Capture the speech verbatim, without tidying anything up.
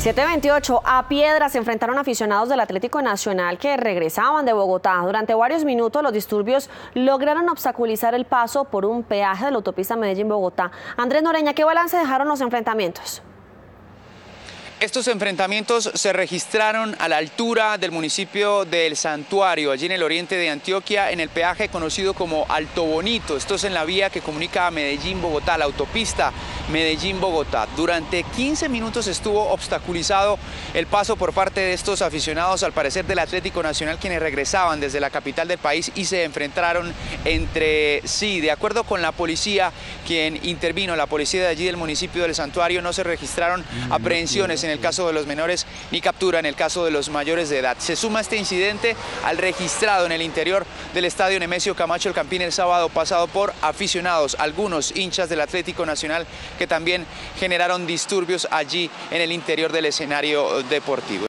siete veintiocho, a piedras se enfrentaron aficionados del Atlético Nacional que regresaban de Bogotá. Durante varios minutos los disturbios lograron obstaculizar el paso por un peaje de la autopista Medellín-Bogotá. Andrés Noreña, ¿qué balance dejaron los enfrentamientos? Estos enfrentamientos se registraron a la altura del municipio de El Santuario, allí en el oriente de Antioquia, en el peaje conocido como Alto Bonito. Esto es en la vía que comunica a Medellín-Bogotá, la autopista Medellín-Bogotá. Durante quince minutos estuvo obstaculizado el paso por parte de estos aficionados, al parecer del Atlético Nacional, quienes regresaban desde la capital del país y se enfrentaron entre sí. De acuerdo con la policía, quien intervino, la policía de allí del municipio del Santuario, no se registraron aprehensiones en el caso de los menores ni captura en el caso de los mayores de edad. Se suma este incidente al registrado en el interior del estadio Nemesio Camacho El Campín el sábado pasado por aficionados, algunos hinchas del Atlético Nacional, que también generaron disturbios allí en el interior del escenario deportivo.